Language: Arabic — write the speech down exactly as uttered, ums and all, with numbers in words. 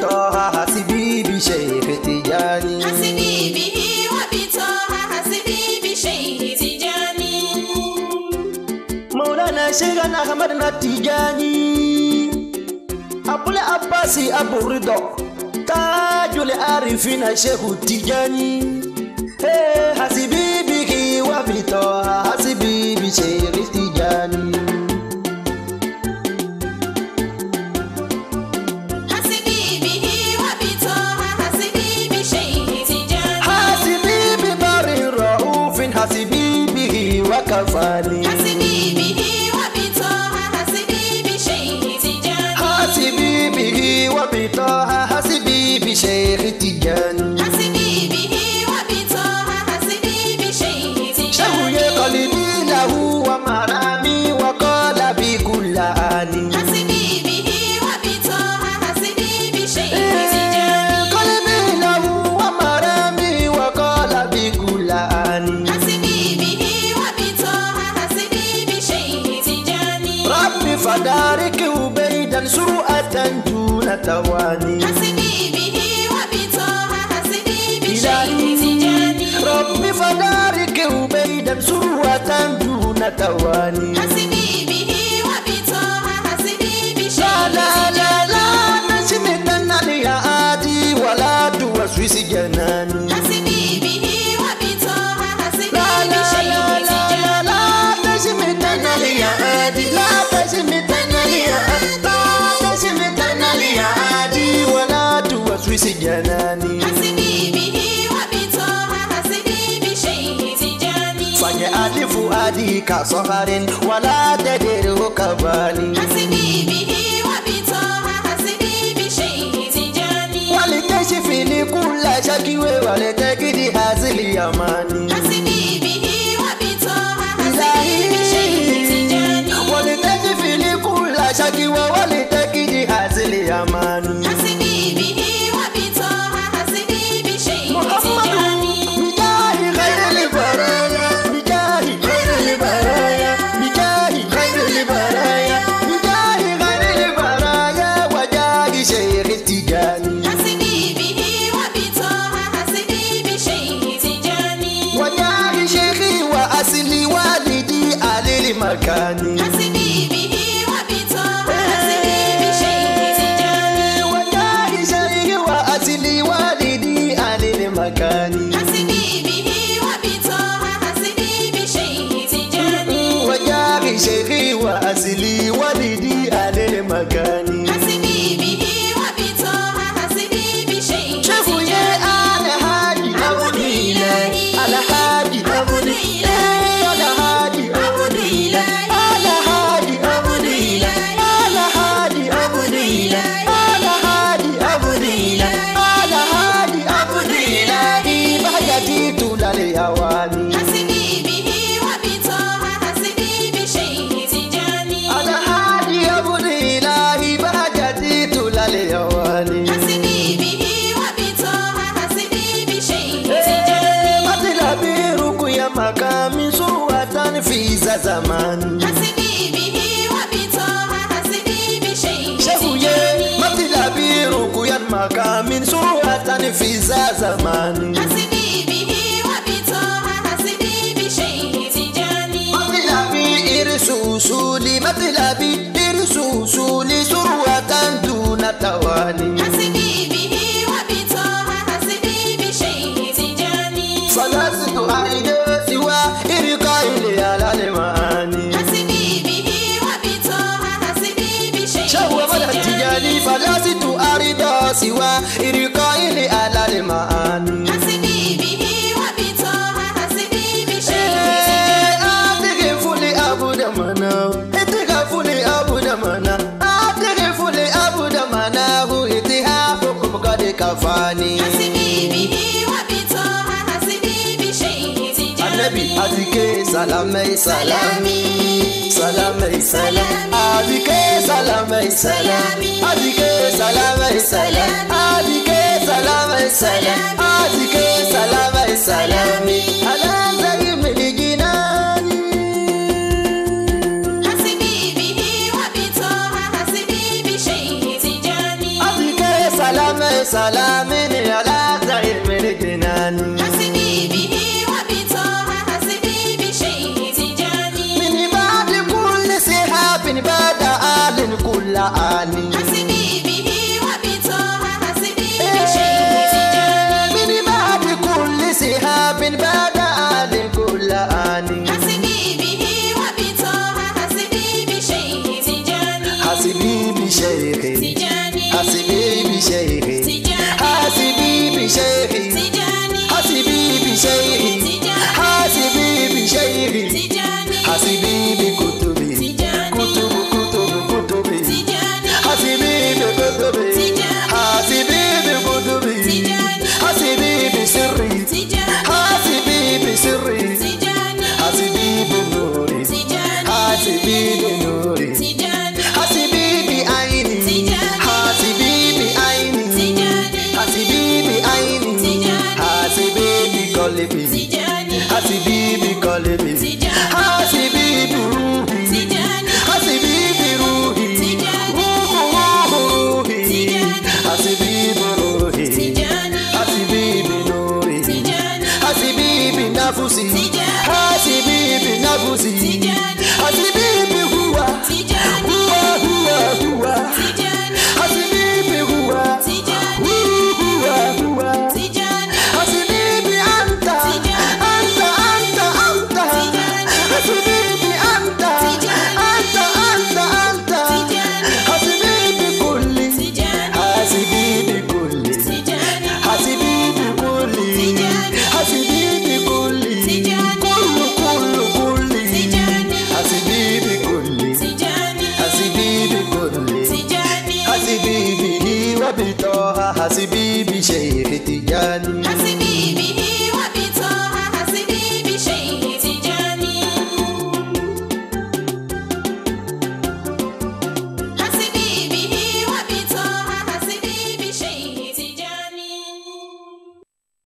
بيتها حسبي بشيخ تجاني حسبي به وبيتها حسبي بشيخ تجاني مولانا شيخنا أحمد التجاني أبو العباس أبو الرضا تاج العارفين شيخ تجاني حسبي به وبيتها حسبي بشيخ تجاني حسبي به وبطاها حسبي بشيخ تجاني حسبي به وبطاها حسبي بشيخ تجاني حسبي به وبطاها حسبي بشيخ تجاني شهوي قلبي له ومرامي وقال بكل آني حسبي به وبطاها حسبي بشيخ تجاني قلبي له ومرامي وقال بكل آني فدارك وبيدا سرؤة دون تواني حسبي به وبطاها حسبي بشيخ تجاني ربي فدارك وبيدا سرؤة دون تواني حسبي به وبطاها حسبي بشيخ تجاني لا لا لا نسمتنا لها عادي ولا توسوس جناني حسبي به وبطاها حسبي بشيخ تجاني لا نسمتنا لها عادي جناني حسبي به وبطاها حسبي بشيخ تجاني فجأة فؤادي كصخر ولا تدره كباني حسبي به وبطاها حسبي بشيخ تجاني ولتشفي لي كل شكوى ولتجدي هذه اليماني حسبي به وبطاها حسبي بشيخ تجاني ولتشفي لي كل شكوى ولتجدي هذه اليماني حسبي به حسبي به وبطاها حسبي بشيخ تجاني وجاه شيخي وأصلي والدي أهل المكان حسبي به وبطاها حسبي بشيخ تجاني وجاه شيخي وأصلي والدي أهل المكان حسبي به وبطاها حسبي بشيخ تجاني يا آل هادي عبد إلهي آل هادي عبد إلهي حسبي به وبطاها حسبي بشيخ تجاني على حالي يا ابن إلهي بهجتي طول الأواني حسبي به وبطاها حسبي بشيخ تجاني مطلبي رقي مقامي سروة في زماني حسبي به وبطاها حسبي بشيخ تجاني مطلبي رقي مقامي سروة في زماني حسبي به سولي مطلبي إرسو سولي سروة دون تواني حسبي به وبطاها حسبي بشيخ تجاني فلست أعيد سوى إرقائي على المعاني حسبي به وبطاها حسبي بشيخ تجاني فلست أعيد سوى إرقائي على المعاني حسبي به وبطاها حسبي بشيخ حسبي به وبطاها حسبي بشيخ تجاني النبي أذكي سلامي سلامي سلامي سلامي أذكي سلامي سلامي أذكي سلامي سلامي أذكي سلامي سلامي أذكي سلامي سلامي على زعيم الجنان حسبي به وبطاها حسبي بشيخ تجاني أذكي سلامي سلام على زعيم من جنان حسبي به وبطه حسبي بشيء تجاني من بعد كل سحاب بعد آل كل آل حسبي به وبطه حسبي بشيء تجاني من بعد كل سحاب بعد آل كل آل حسبي به وبطه حسبي بشيء تجاني حسبي بشيء تجاني حسبي بشيء حسبي بشيء حسبي بشيء حسبي بشيء حسبي بكتبي كتب كتب كتبي حسبي بكتبي حسبي بكتبي حسبي بسري حسبي بسري حسبي بنوري حسبي بنوري حسبي بعيني حسبي بعيني حسبي حسبي بقلبي حسبي بروحي حسبي بروحي روحي حسبي بروحي حسبي بنوري حسبي بنفسي حسبي بنفسي حسبي بهو هو هو هو حسبي بهو هو هو حسبي بشيخ تجاني.